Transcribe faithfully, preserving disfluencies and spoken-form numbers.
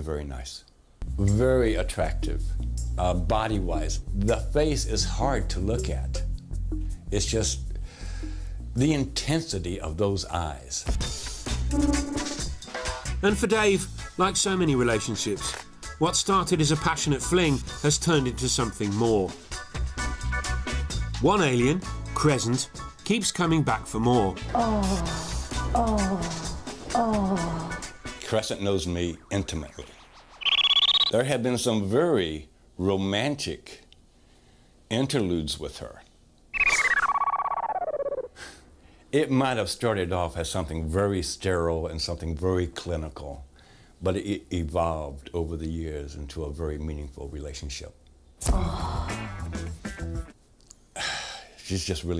Very nice, very attractive, uh, body-wise. The face is hard to look at. It's just the intensity of those eyes. And for Dave, like so many relationships, what started as a passionate fling has turned into something more. One alien, Cresent, keeps coming back for more. Oh, oh, oh. Cresent knows me intimately. There have been some very romantic interludes with her. It might have started off as something very sterile and something very clinical, but it evolved over the years into a very meaningful relationship. Oh. She's just really